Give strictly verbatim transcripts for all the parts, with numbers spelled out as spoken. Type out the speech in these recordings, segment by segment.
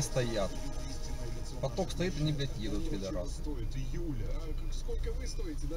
Стоят. Поток стоит, они, блядь, едут, пидорасы. Сколько вы стоите, да?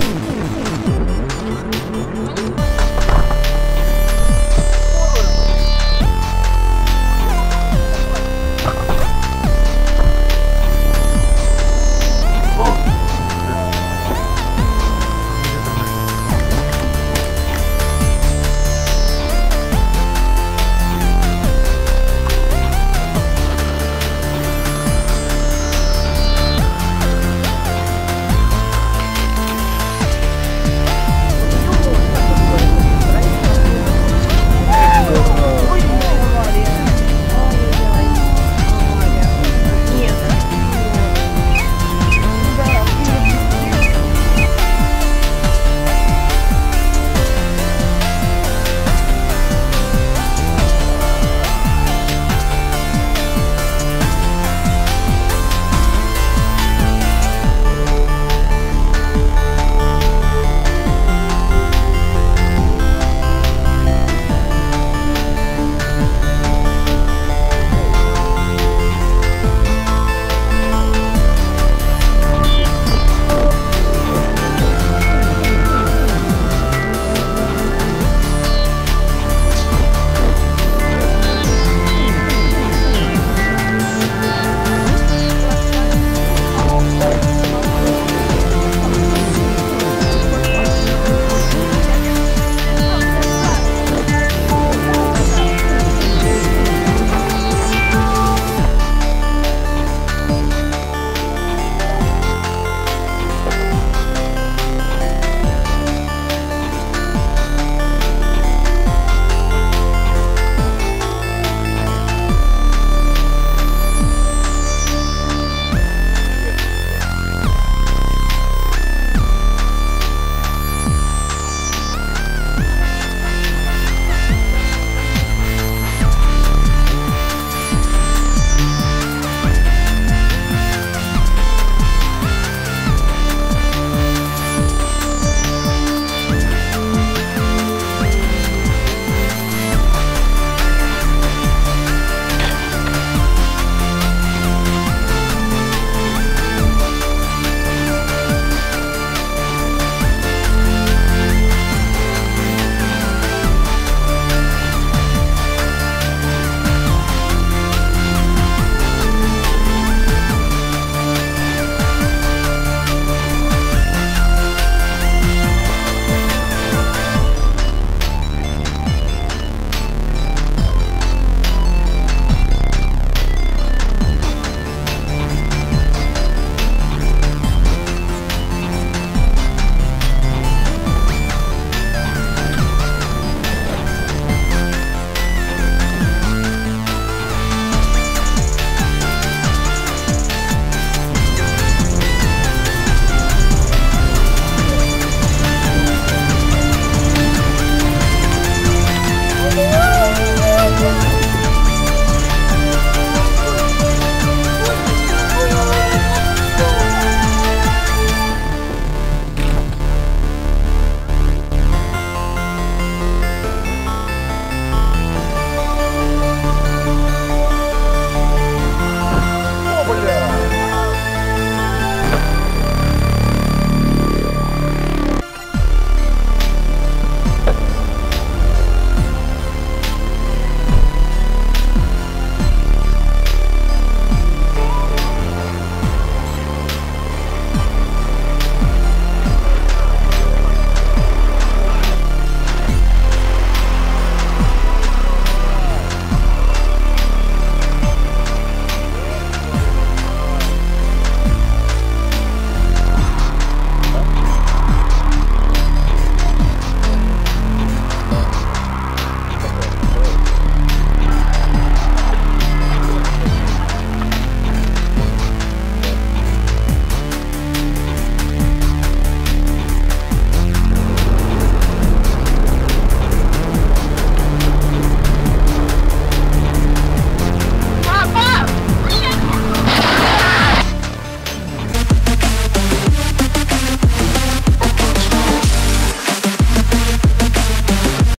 Мама!